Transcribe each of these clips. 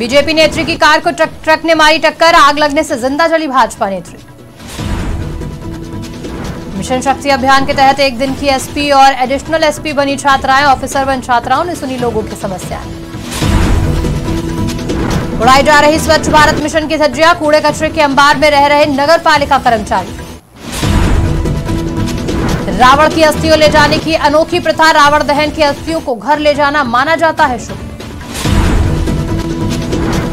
BJP नेत्री की car को ट्रक ने मारी टक्कर, आग लगने से जिंदा जली भाजपा नेत्री। मिशन शक्ति अभियान के तहत एक दिन की एसपी और एडिशनल एसपी बनी छात्राएं, ऑफिसर बन छात्राओं ने सुनी लोगों की समस्याएं। उड़ाई जा रही स्वच्छ भारत मिशन की धज्जियां, कूड़े कचरे के अंबार में रह रहे नगर पालिका कर्मचारी। रावण की अस्थियों ले जाने की अनोखी प्रथा, रावण दहन की अस्थियों को घर ले जाना माना जाता है शुभ।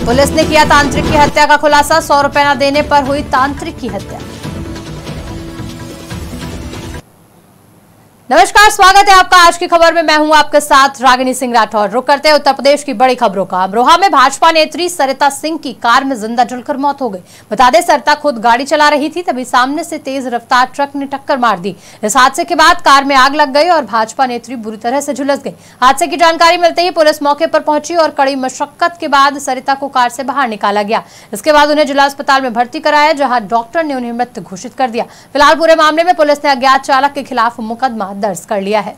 पुलिस ने किया तांत्रिक की हत्या का खुलासा, 100 रुपए न देने पर हुई तांत्रिक की हत्या। नमस्कार, स्वागत है आपका आज की खबर में। मैं हूं आपके साथ रागिनी सिंह राठौर। रुक करते हैं उत्तर प्रदेश की बड़ी खबरों का। अमरोहा में भाजपा नेत्री सरिता सिंह की कार में जिंदा जलकर मौत हो गई। बता दें, सरिता खुद गाड़ी चला रही थी, तभी सामने से तेज रफ्तार ट्रक ने टक्कर मार दी। इस हादसे के बाद कार में आग लग गई और भाजपा नेत्री बुरी तरह से झुलस गई। हादसे की जानकारी मिलते ही पुलिस मौके पर पहुंची और कड़ी मशक्कत के बाद सरिता को कार से बाहर निकाला गया। इसके बाद उन्हें जिला अस्पताल में भर्ती कराया, जहाँ डॉक्टर ने उन्हें मृत घोषित कर दिया। फिलहाल पूरे मामले में पुलिस ने अज्ञात चालक के खिलाफ मुकदमा दर्ज कर लिया है।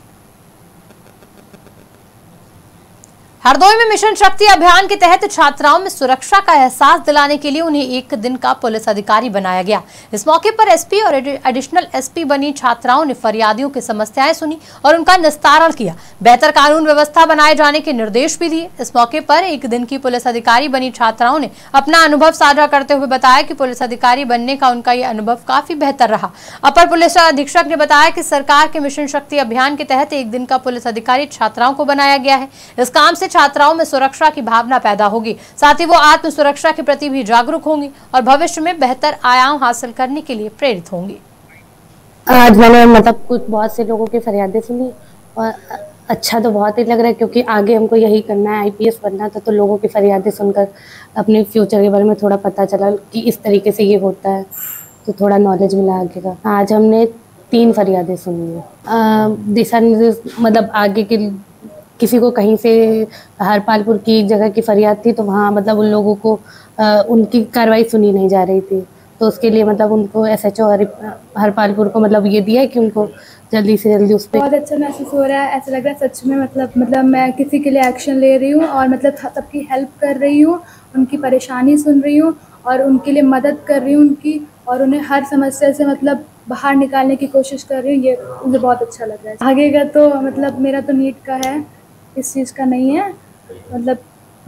हरदोई में मिशन शक्ति अभियान के तहत छात्राओं में सुरक्षा का एहसास दिलाने के लिए उन्हें एक दिन का पुलिस अधिकारी बनाया गया। इस मौके पर एसपी और एडिशनल एसपी बनी छात्राओं ने फरियादियों की समस्याएं सुनी और उनका निस्तारण किया। बेहतर कानून व्यवस्था बनाए जाने के निर्देश भी दिए। इस मौके पर एक दिन की पुलिस अधिकारी बनी छात्राओं ने अपना अनुभव साझा करते हुए बताया कि पुलिस अधिकारी बनने का उनका ये अनुभव काफी बेहतर रहा। अपर पुलिस अधीक्षक ने बताया कि सरकार के मिशन शक्ति अभियान के तहत एक दिन का पुलिस अधिकारी छात्राओं को बनाया गया है। इस काम से छात्राओं में सुरक्षा की भावना पैदा होगी, साथ ही वो आत्म सुरक्षा के प्रति भी जागरूक होंगे और भविष्य में बेहतर आयाम हासिल करने के लिए प्रेरित होंगे। आज मैंने मतलब कुछ बहुत से लोगों की फरियादें सुनी और अच्छा तो बहुत ही लग रहा है, क्योंकि आगे हमको यही करना है, आईपीएस बनना था। तो लोगों की फरियादें सुनकर अपने फ्यूचर के बारे में थोड़ा पता चला कि इस तरीके से ये होता है, तो थोड़ा नॉलेज मिला आगे का। आज हमने 3 फरियादें सुनी है। दिशा निर्देश मतलब आगे के, किसी को कहीं से हरपालपुर की एक जगह की फरियाद थी, तो वहाँ मतलब उन लोगों को उनकी कार्रवाई सुनी नहीं जा रही थी। तो उसके लिए मतलब उनको एसएचओ हरपालपुर को मतलब ये दिया है कि उनको जल्दी से जल्दी उस पर। बहुत अच्छा महसूस हो रहा है, ऐसा लग रहा है सच में मतलब मैं किसी के लिए एक्शन ले रही हूँ और मतलब सबकी हेल्प कर रही हूँ, उनकी परेशानी सुन रही हूँ और उनके लिए मदद कर रही हूँ उनकी, और उन्हें हर समस्या से मतलब बाहर निकालने की कोशिश कर रही हूँ। ये मुझे बहुत अच्छा लग रहा है। आगे का तो मतलब मेरा तो नीट का है, इस चीज़ का नहीं है, मतलब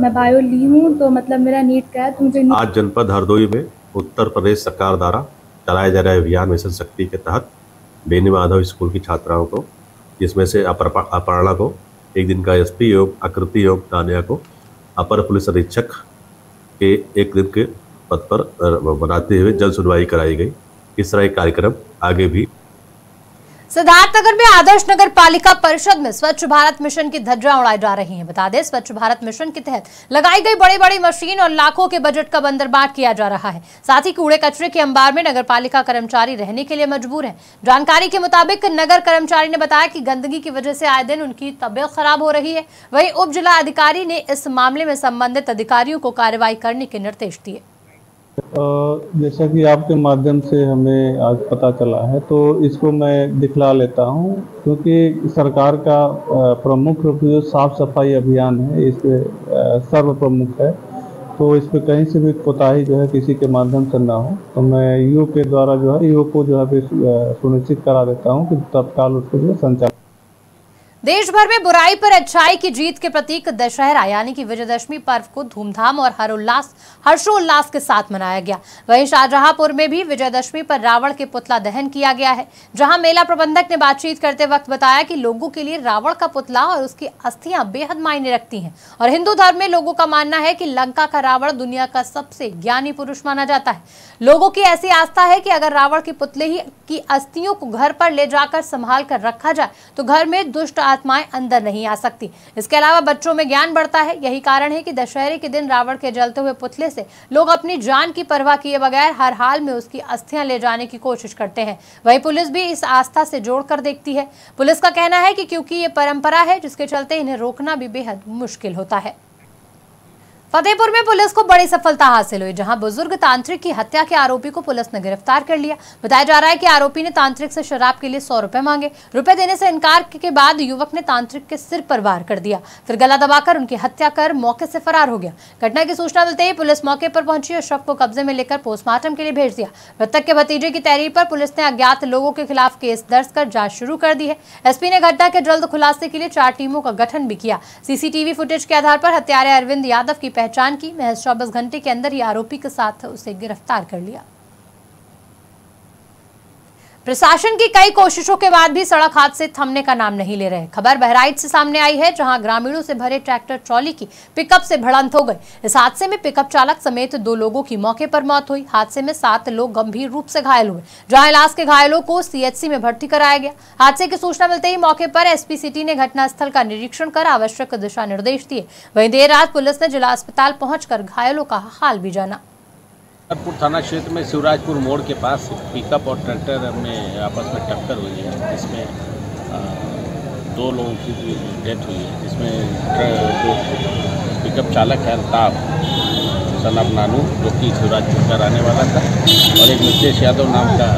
मैं बायो ली हूँ, तो मतलब मेरा नीट का है। तो मुझे आज जनपद हरदोई में उत्तर प्रदेश सरकार द्वारा चलाए जा रहे अभियान मिशन शक्ति के तहत बेनी माधव स्कूल की छात्राओं को, जिसमें से अपर्णा को एक दिन का एसपी योग, आकृति योग, तानिया को अपर पुलिस अधीक्षक के एक दिन के पद पर बनाते हुए जन सुनवाई कराई गई। इस तरह एक कार्यक्रम आगे भी। सिद्धार्थनगर में आदर्श नगर पालिका परिषद में स्वच्छ भारत मिशन की धज्जियां उड़ाई जा रही हैं। बता दें, स्वच्छ भारत मिशन के तहत लगाई गई बड़ी बड़ी मशीन और लाखों के बजट का बंदरबाट किया जा रहा है। साथ ही कूड़े कचरे के अंबार में नगर पालिका कर्मचारी रहने के लिए मजबूर हैं। जानकारी के मुताबिक नगर कर्मचारी ने बताया कि गंदगी की वजह से आए दिन उनकी तबीयत खराब हो रही है। वहीं उप जिला अधिकारी ने इस मामले में संबंधित अधिकारियों को कार्रवाई करने के निर्देश दिए। जैसा कि आपके माध्यम से हमें आज पता चला है, तो इसको मैं दिखला लेता हूं, क्योंकि सरकार का प्रमुख रूप से जो साफ सफाई अभियान है, इस पे सर्व प्रमुख है, तो इस पे कहीं से भी कोताही जो है किसी के माध्यम से ना हो। तो मैं ईओ के द्वारा जो है ईओ को जो है सुनिश्चित करा देता हूं कि तत्काल उसको जो संचालन। देश भर में बुराई पर अच्छाई की जीत के प्रतीक दशहरा यानी कि विजयदशमी पर्व को धूमधाम और हर्षोल्लास के साथ मनाया गया। वहीं शाहजहांपुर में भी विजयदशमी पर रावण के पुतला दहन किया गया है, जहां मेला प्रबंधक ने बातचीत करते वक्त बताया कि लोगों के लिए रावण का पुतला और उसकी अस्थियां बेहद मायने रखती हैं और हिंदू धर्म में लोगों का मानना है कि लंका का रावण दुनिया का सबसे ज्ञानी पुरुष माना जाता है। लोगों की ऐसी आस्था है कि अगर रावण के पुतले की अस्थियों को घर पर ले जाकर संभाल कर रखा जाए तो घर में दुष्ट आत्माएं अंदर नहीं आ सकती। इसके अलावा बच्चों में ज्ञान बढ़ता है। यही कारण है कि दशहरे के दिन रावण के जलते हुए पुतले से लोग अपनी जान की परवाह किए बगैर हर हाल में उसकी अस्थियां ले जाने की कोशिश करते हैं। वहीं पुलिस भी इस आस्था से जोड़कर देखती है। पुलिस का कहना है कि क्योंकि ये परंपरा है, जिसके चलते इन्हें रोकना भी बेहद मुश्किल होता है। फतेहपुर में पुलिस को बड़ी सफलता हासिल हुई, जहां बुजुर्ग तांत्रिक की हत्या के आरोपी को पुलिस ने गिरफ्तार कर लिया। बताया जा रहा है कि आरोपी ने तांत्रिक से शराब के लिए 100 रुपए मांगे। रुपए देने से इनकार के बाद युवक ने तांत्रिक के सिर पर वार कर दिया, फिर गला दबाकर उनकी हत्या कर मौके से फरार हो गया। घटना की सूचना मिलते ही पुलिस मौके पर पहुंची और शव को कब्जे में लेकर पोस्टमार्टम के लिए भेज दिया। मृतक के भतीजे की तहरीर पर पुलिस ने अज्ञात लोगों के खिलाफ केस दर्ज कर जाँच शुरू कर दी है। एसपी ने घटना के जल्द खुलासे के लिए 4 टीमों का गठन भी किया। सीसीटीवी फुटेज के आधार पर हत्यारे अरविंद यादव की पहचान की। महज 24 घंटे के अंदर ही आरोपी के साथ उसे गिरफ्तार कर लिया। प्रशासन की कई कोशिशों के बाद भी सड़क हादसे थमने का नाम नहीं ले रहे। खबर बहराइच से सामने आई है, जहां ग्रामीणों से भरे ट्रैक्टर ट्रॉली की पिकअप से भिड़ंत हो गई। इस हादसे में पिकअप चालक समेत 2 लोगों की मौके पर मौत हुई। हादसे में 7 लोग गंभीर रूप से घायल हुए, जहां इलाज के घायलों को CHC में भर्ती कराया गया। हादसे की सूचना मिलते ही मौके पर एसपी सिटी ने घटनास्थल का निरीक्षण कर आवश्यक दिशा निर्देश दिए। वहीं देर रात पुलिस ने जिला अस्पताल पहुंचकर घायलों का हाल भी जाना। शिवराजपुर थाना क्षेत्र में शिवराजपुर मोड़ के पास पिकअप और ट्रैक्टर में आपस में टक्कर हुई है, जिसमें 2 लोगों की डेथ हुई है। जिसमें जो पिकअप चालक है अल्ताफ सनाब नानू, जो कि शिवराजपुर का रहने वाला था, और एक मितेश यादव नाम का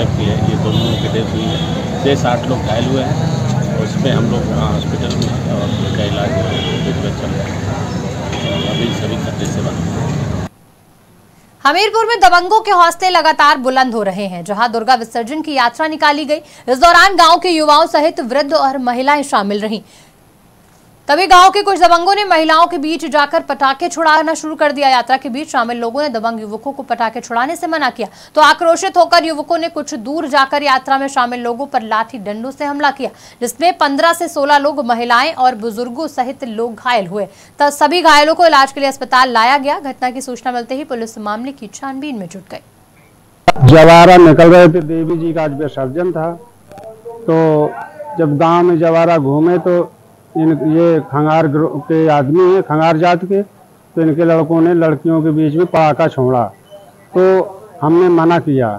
व्यक्ति है, ये 2 लोगों की डेथ हुई है। 6-8 लोग घायल हुए हैं। उसमें हम लोग यहाँ हॉस्पिटल में और उनका इलाज चल रहा है। अभी सभी खतरे से बात हमीरपुर में दबंगों के हौसले लगातार बुलंद हो रहे हैं, जहां दुर्गा विसर्जन की यात्रा निकाली गई। इस दौरान गांव के युवाओं सहित वृद्ध और महिलाएं शामिल रहीं। तभी गांव के कुछ दबंगों ने महिलाओं के बीच जाकर पटाखे छुड़ाना शुरू कर दिया। यात्रा के बीच शामिल लोगों ने दबंग युवकों को पटाखे छुड़ाने से मना किया, तो आक्रोशित होकर युवकों ने कुछ दूर जाकर यात्रा में शामिल लोगों पर लाठी डंडों से हमला किया, जिसमें 15 से 16 लोग, महिलाएं और बुजुर्गों सहित लोग घायल हुए। तब सभी घायलों को इलाज के लिए अस्पताल लाया गया। घटना की सूचना मिलते ही पुलिस मामले की छानबीन में जुट गई। जवारा निकल रहे थे, देवी जी का आज विसर्जन था, तो जब गाँव में जवारा घूमे तो ये खंगार ग्रुप के आदमी हैं, खंगार जात के, तो इनके लड़कों ने लड़कियों के बीच में पटाखा छोड़ा, तो हमने मना किया।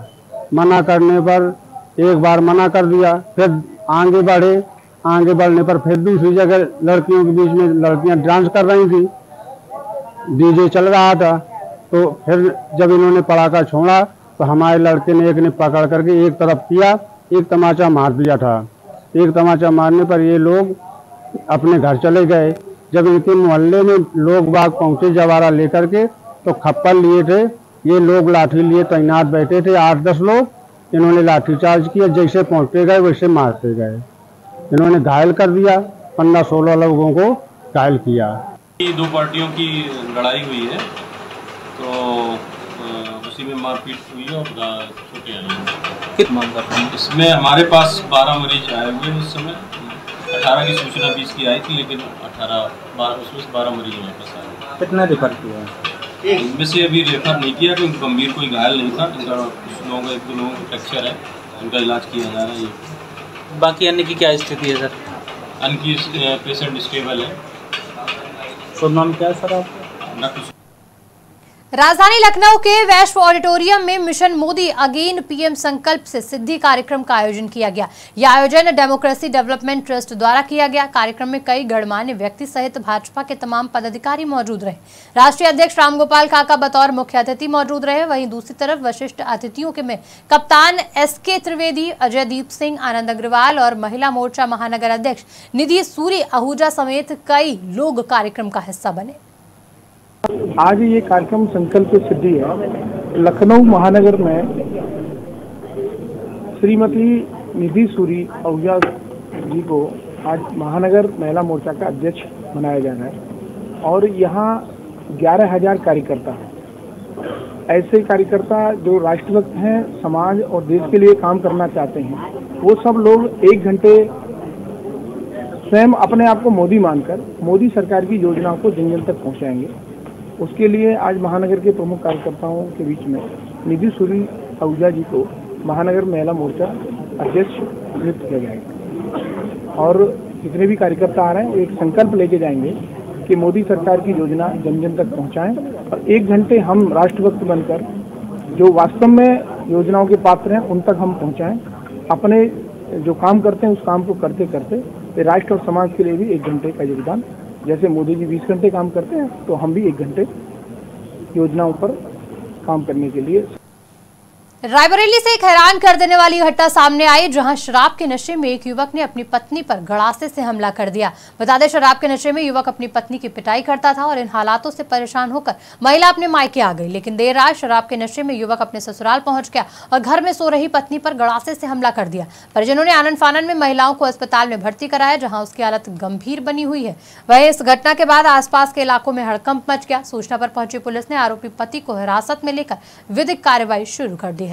मना करने पर एक बार मना कर दिया, फिर आगे बढ़े। आगे बढ़ने पर फिर दूसरी जगह लड़कियों के बीच में लड़कियां डांस कर रही थी, डीजे चल रहा था, तो फिर जब इन्होंने पटाखा छोड़ा तो हमारे लड़के ने एक ने पकड़ करके एक तरफ किया, एक तमाचा मार दिया था। एक तमाचा मारने पर ये लोग अपने घर चले गए। जब इनके मोहल्ले में लोग बाग पहुंचे जवारा लेकर के, तो खप्पर लिए थे ये लोग, लाठी लिए तैनात बैठे थे 8-10 लोग। इन्होंने लाठीचार्ज किया, जैसे पहुंचते गए वैसे मारते गए। इन्होंने घायल कर दिया, 15-16 लोगों को घायल किया। 2 पार्टियों की लड़ाई हुई है, तो उसी में मारपीट हुई है और छुट्टियाँ नहीं। इसमें हमारे पास 12 मरीज आए हुए उस समय। 18 की सूचना 20 की आई थी, लेकिन 12 मरीज हमारे पास आए। कितना रेफर किया है? इनमें से अभी रेफर नहीं किया, क्योंकि गंभीर कोई घायल नहीं था। इनका कुछ लोगों का 1-2 लोगों को फ्रैक्चर है, उनका इलाज किया जा रहा है। बाकी अन्य की क्या स्थिति है सर? अन्य की पेशेंट स्टेबल है। तो नाम क्या है सर आपका? राजधानी लखनऊ के वैश्व ऑडिटोरियम में मिशन मोदी अगेन पीएम संकल्प से सिद्धि कार्यक्रम का आयोजन किया गया। यह आयोजन डेमोक्रेसी डेवलपमेंट ट्रस्ट द्वारा किया गया। कार्यक्रम में कई गणमान्य व्यक्ति सहित भाजपा के तमाम पदाधिकारी मौजूद रहे। राष्ट्रीय अध्यक्ष रामगोपाल काका बतौर मुख्य अतिथि मौजूद रहे। वहीं दूसरी तरफ वरिष्ठ अतिथियों के में कप्तान SK त्रिवेदी, अजयदीप सिंह, आनंद अग्रवाल और महिला मोर्चा महानगर अध्यक्ष निधि सूरी आहूजा समेत कई लोग कार्यक्रम का हिस्सा बने। आज ये कार्यक्रम संकल्प सिद्धि है। लखनऊ महानगर में श्रीमती निधि सूरी आहूजा जी को आज महानगर महिला मोर्चा का अध्यक्ष बनाया जाना है, और यहाँ 11,000 कार्यकर्ता हैं। ऐसे कार्यकर्ता जो राष्ट्रभक्त हैं, समाज और देश के लिए काम करना चाहते हैं, वो सब लोग 1 घंटे स्वयं अपने आप को मोदी मानकर मोदी सरकार की योजनाओं को जन जन तक पहुँचाएंगे। उसके लिए आज महानगर के प्रमुख कार्यकर्ताओं के बीच में निधि सूरी आहूजा जी को महानगर महिला मोर्चा अध्यक्ष नियुक्त किया जाएगा, और जितने भी कार्यकर्ता आ रहे हैं एक संकल्प लेके जाएंगे कि मोदी सरकार की योजना जन जन तक पहुंचाएं, और 1 घंटे हम राष्ट्रभक्त बनकर जो वास्तव में योजनाओं के पात्र हैं उन तक हम पहुँचाएँ। अपने जो काम करते हैं उस काम को करते करते राष्ट्र और समाज के लिए भी 1 घंटे का योगदान जैसे मोदी जी 20 घंटे काम करते हैं तो हम भी 1 घंटे योजनाओं पर काम करने के लिए। रायबरेली से एक हैरान कर देने वाली घटना सामने आई, जहां शराब के नशे में एक युवक ने अपनी पत्नी पर गड़ासे से हमला कर दिया। बता दें, शराब के नशे में युवक अपनी पत्नी की पिटाई करता था और इन हालातों से परेशान होकर महिला अपने मायके आ गई, लेकिन देर रात शराब के नशे में युवक अपने ससुराल पहुंच गया और घर में सो रही पत्नी पर गड़ासे से हमला कर दिया। परिजनों ने आनन फानन में महिलाओं को अस्पताल में भर्ती कराया, जहाँ उसकी हालत गंभीर बनी हुई है। वहीं इस घटना के बाद आसपास के इलाकों में हड़कंप मच गया। सूचना पर पहुंची पुलिस ने आरोपी पति को हिरासत में लेकर विधिक कार्रवाई शुरू कर दी है।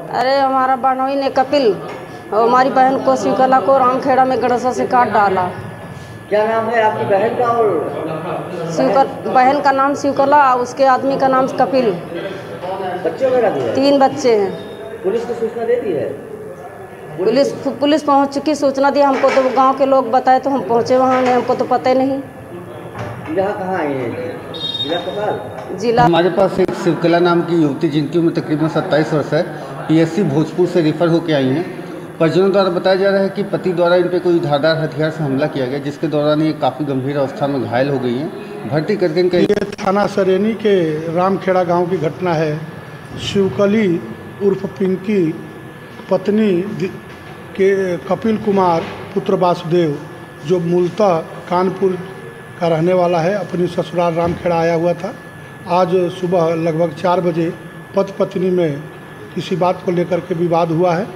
अरे हमारा बानोई ने कपिल और हमारी बहन को शिवकला को रामखेड़ा में गड़सा से काट डाला। क्या नाम है आपकी बहन का? और बहन का नाम शिवकला, उसके आदमी का नाम कपिल। बच्चे वगैरह 3 बच्चे हैं। पुलिस को सूचना दे दी है? पुलिस पहुंच चुकी, सूचना दी हमको, तो गांव के लोग बताए तो हम पहुंचे वहाँ, हमको तो पता ही नहीं। कहाँ आए हैं? जिला हमारे पास एक शिवकला नाम की युवती, जिनकी उम्र तकरीबन 27 वर्ष है, पीएससी भोजपुर से रिफ़र होकर आई हैं। परिजनों द्वारा बताया जा रहा है कि पति द्वारा इन पर कोई धारदार हथियार से हमला किया गया, जिसके दौरान ये काफ़ी गंभीर अवस्था में घायल हो गई हैं। भर्ती करके इनका ये थाना सरेनी के रामखेड़ा गाँव की घटना है। शिवकली उर्फ पिंकी पत्नी के कपिल कुमार पुत्र वासुदेव, जो मूलतः कानपुर का रहने वाला है, अपनी ससुराल रामखेड़ा आया हुआ था। आज सुबह लगभग 4 बजे पति पत्नी में किसी बात को लेकर के विवाद हुआ है,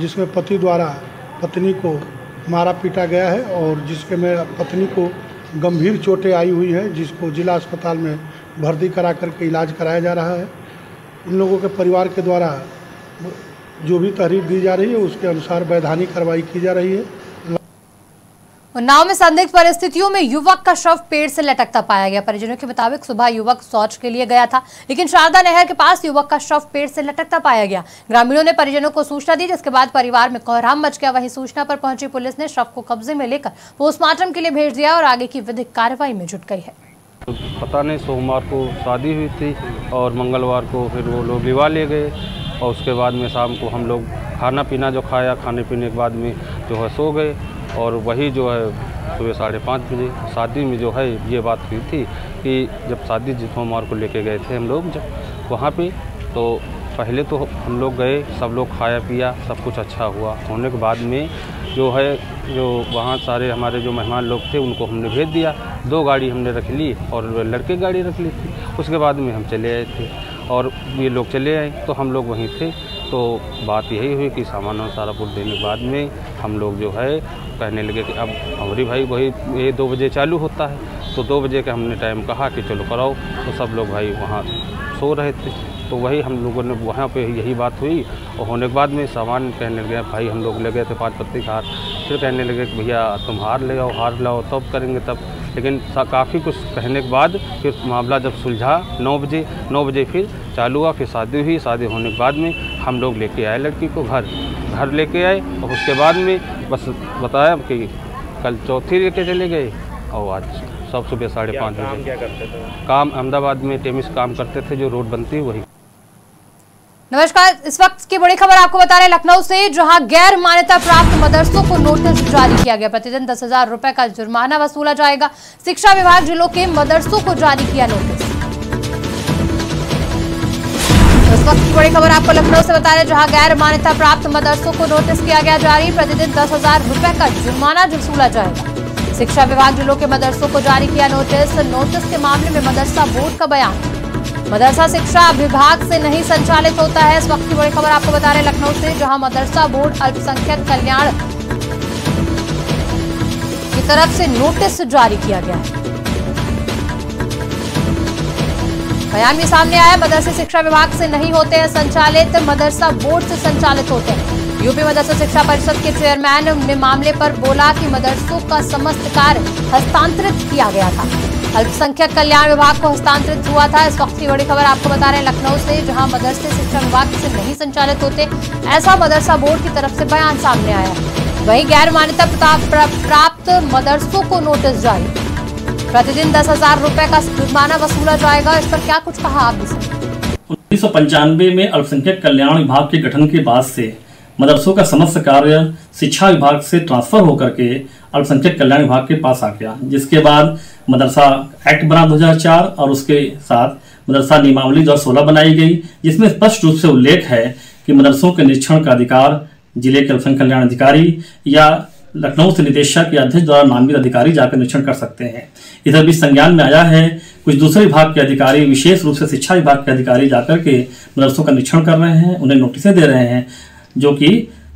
जिसमें पति द्वारा पत्नी को मारा पीटा गया है और जिसके में पत्नी को गंभीर चोटें आई हुई है, जिसको जिला अस्पताल में भर्ती करा करके इलाज कराया जा रहा है। उन लोगों के परिवार के द्वारा जो भी तहरीर दी जा रही है, उसके अनुसार वैधानिक कार्रवाई की जा रही है। उन्नाव में संदिग्ध परिस्थितियों में युवक का शव पेड़ से लटकता पाया गया। परिजनों के मुताबिक सुबह युवक शौच के लिए गया था, लेकिन शारदा नहर के पास युवक का शव पेड़ से लटकता पाया गया। ग्रामीणों ने परिजनों को सूचना दी, जिसके बाद परिवार में कोहराम मच गया। वहीं सूचना पर पहुंची पुलिस ने शव को कब्जे में लेकर पोस्टमार्टम के लिए भेज दिया और आगे की विधिक कार्रवाई में जुट गई है। पता नहीं, सोमवार को शादी हुई थी और मंगलवार को फिर वो लोग विवाह ले गए और उसके बाद में शाम को हम लोग खाना पीना जो खाया, खाने पीने के बाद में जो है सो गए और वही जो है सुबह 5:30 बजे शादी में जो है ये बात हुई थी कि जब शादी जित कुमार को लेके गए थे हम लोग, जब वहाँ पे तो पहले तो हम लोग गए, सब लोग खाया पिया, सब कुछ अच्छा हुआ होने के बाद में जो है जो वहाँ सारे हमारे जो मेहमान लोग थे उनको हमने भेज दिया। 2 गाड़ी हमने रख ली और लड़के गाड़ी रख ली थी। उसके बाद में हम चले आए थे और ये लोग चले आए तो हम लोग वहीं थे, तो बात यही हुई कि सामान और सारा कुछ देने के बाद में हम लोग जो है कहने लगे कि अब हमारी भाई वही ये 2 बजे चालू होता है, तो 2 बजे का हमने टाइम कहा कि चलो कराओ, तो सब लोग भाई वहाँ सो रहे थे, तो वही हम लोगों ने वहाँ पे यही बात हुई और होने के बाद में सामान कहने लगे भाई हम लोग ले गए थे 5 पत्ती का हार, फिर कहने लगे कि भैया तुम हार लाओ तब करेंगे तब, लेकिन काफ़ी कुछ कहने के बाद फिर मामला जब सुलझा 9 बजे फिर चालू हुआ, फिर शादी हुई। शादी होने के बाद में हम लोग लेके आए लड़की को घर लेके आए और उसके बाद में बस बताया कि कल चौथी लेके चले गए और आज सब सुबह 5:30 बजे। काम अहमदाबाद में टेमिस काम करते थे, जो रोड बनती है वही। नमस्कार, इस वक्त की बड़ी खबर आपको बता रहे हैं लखनऊ से, जहां गैर मान्यता प्राप्त मदरसों को नोटिस जारी किया गया। प्रतिदिन 10,000 रुपए का जुर्माना वसूला जाएगा। शिक्षा विभाग जिलों के मदरसों को जारी किया नोटिस। इस वक्त की बड़ी खबर आपको लखनऊ से बता रहे हैं, जहां गैर मान्यता प्राप्त मदरसों को नोटिस किया गया जारी। प्रतिदिन 10,000 रुपए का जुर्माना वसूला जाएगा। शिक्षा विभाग जिलों के मदरसों को जारी किया नोटिस। नोटिस के मामले में मदरसा बोर्ड का बयान। मदरसा शिक्षा विभाग से नहीं संचालित होता है। इस वक्त की बड़ी खबर आपको बता रहे हैं लखनऊ से, जहां मदरसा बोर्ड अल्पसंख्यक कल्याण की तरफ से नोटिस जारी किया गया है। बयान में सामने आया, मदरसे शिक्षा विभाग से नहीं होते हैं संचालित, मदरसा बोर्ड से संचालित होते हैं। यूपी मदरसा शिक्षा परिषद के चेयरमैन ने मामले पर बोला कि मदरसों का समस्त कार्य हस्तांतरित किया गया था, अल्पसंख्यक कल्याण विभाग को हस्तांतरित हुआ था। इस वक्त की बड़ी खबर आपको बता रहे हैं लखनऊ से, जहां मदरसे शिक्षा विभाग से नहीं संचालित होते, ऐसा मदरसा बोर्ड की तरफ से बयान सामने आया। वहीं गैर मान्यता प्राप्त मदरसों को नोटिस जारी। प्रतिदिन 10,000 रुपए का जुर्माना वसूला जाएगा। इस पर क्या कुछ कहा आप? 1995 में अल्पसंख्यक कल्याण विभाग के गठन के बाद से मदरसों का समस्त कार्य शिक्षा विभाग से ट्रांसफर होकर के अल्पसंख्यक कल्याण विभाग के पास आ गया, जिसके बाद मदरसा एक्ट बना 2004 और उसके साथ मदरसा नियमावली 2016 बनाई गई, जिसमें स्पष्ट रूप से उल्लेख है कि मदरसों के निरीक्षण का अधिकार जिले के अल्पसंख्यक कल्याण अधिकारी या लखनऊ से निदेशक या अध्यक्ष द्वारा नामित अधिकारी जाकर निरीक्षण कर सकते हैं। इधर भी संज्ञान में आया है कुछ दूसरे विभाग के अधिकारी, विशेष रूप से शिक्षा विभाग के अधिकारी जाकर के मदरसों का निरीक्षण कर रहे हैं, उन्हें नोटिसें दे रहे हैं, जो कि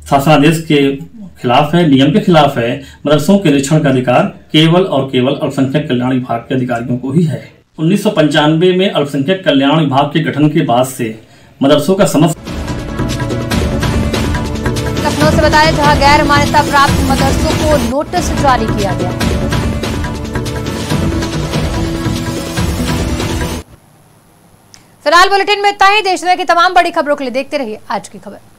शासनादेश के खिलाफ है, नियम के खिलाफ है। मदरसों के निरीक्षण का अधिकार केवल और केवल अल्पसंख्यक कल्याण विभाग के अधिकारियों को ही है। 1995 में अल्पसंख्यक कल्याण विभाग के गठन के बाद से मदरसों का समस्त लखनऊ से बताया, जहां गैर मान्यता प्राप्त मदरसों को नोटिस जारी किया गया। फिलहाल बुलेटिन में इतना ही। देश दुनिया की तमाम बड़ी खबरों के लिए देखते रहिए आज की खबर।